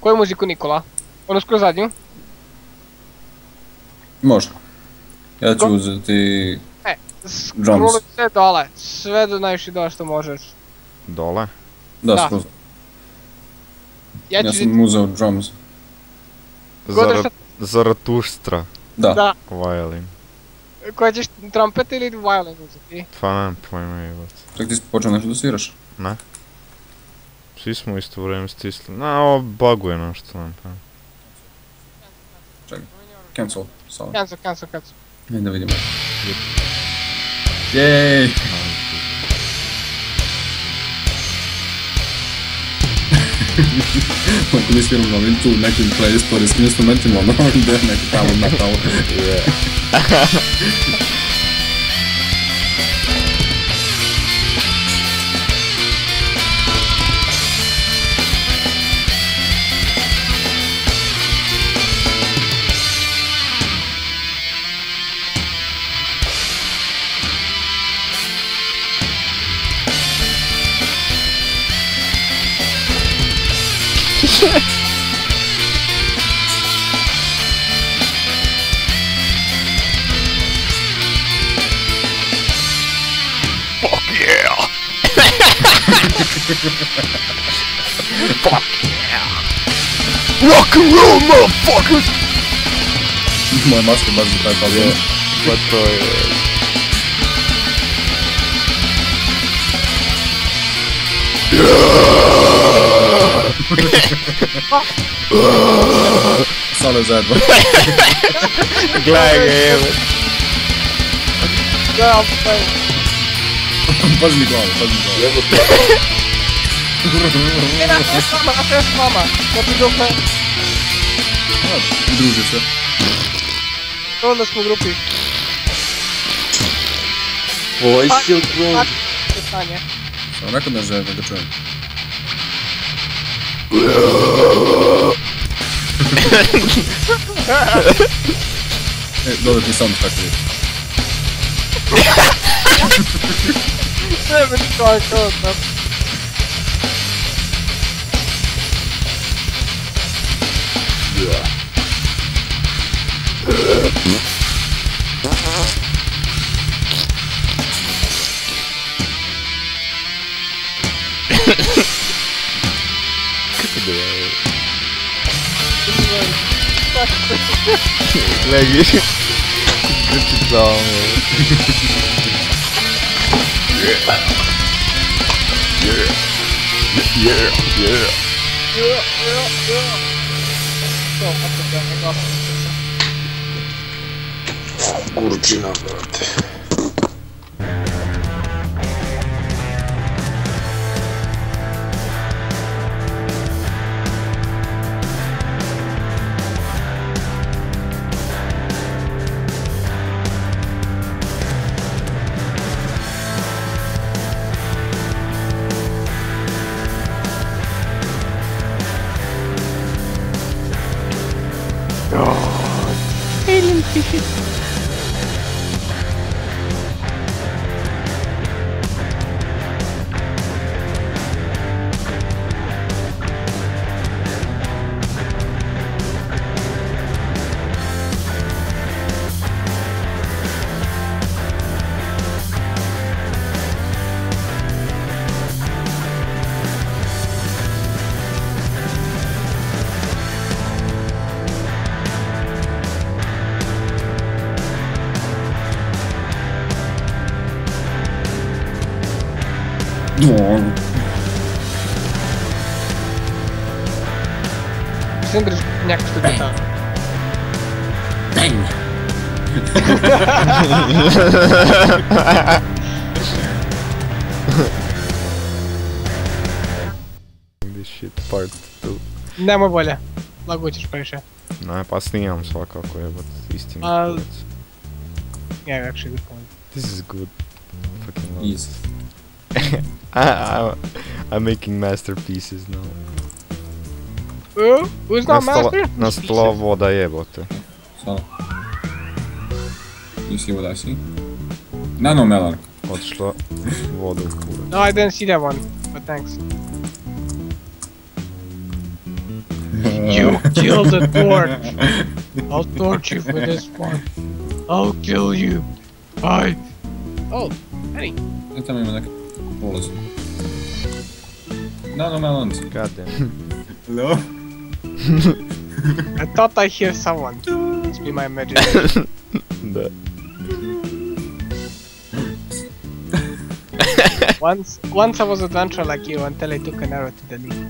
Кој може ко Никола? Оно скоро задњу? Може. Ја ќе узети... Е, скролуј се доле. Све до најши доле што можеш. Доле? Да, скоро. Ја сум узел drums. Заратуштра. Да. Violin. Кој ќе трампет или violin узети? Това не поима и вот. Так ти почна нешто да свираш? Не. Svi smo isto vrijeme stisli. Na, ovo baguje našto nam pa. Čekaj. Cancel. Cancel. Ajde da vidimo. Jej! Ako mi sviramo novim tu nekim playlistu, s njim instrumentima, ono gdje je neki tamo na tamo. Fuck yeah! Rock and roll, motherfuckers! Moja maska bardzo taka była. Bo to jest... Solo zadwa. Glajka jemy. Patrz mi głowę. Nie na to jest mama. Popidówne. Druży się. To nas po grupie. Oj, się grunt. Co, na koniec, że wydoczyłem. Dobra, ten sound tak nie wiem, co tam. Yeah. Kurčina, brate. Mislim da je nekako što je tako. Bang! This shit part 2. Nemoj bolje, lago ćeš previše. Ne, pa snimam svakako jebat istinu kurac. Yeah, actually good point. This is good. Fucking love it. I'm making masterpieces now. Who's not master? Nastala voda jebote. Sala. You see what I see? Nano melon. Odšla voda u kurac. No, I didn't see that one, but thanks. You kill the torch. I'll torch you for this one. I'll kill you. Bye. Oh, Penny. Itt nem mennek. Hol az? No, melons. God damn. Hello? I thought I hear someone. It's been my imagination. Once I was a dancer like you until I took an arrow to the knee.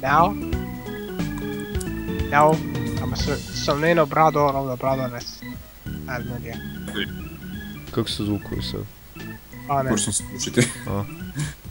Now I'm a somnino brado or the bradoness. I have no idea. Как звук, so. Oh, no.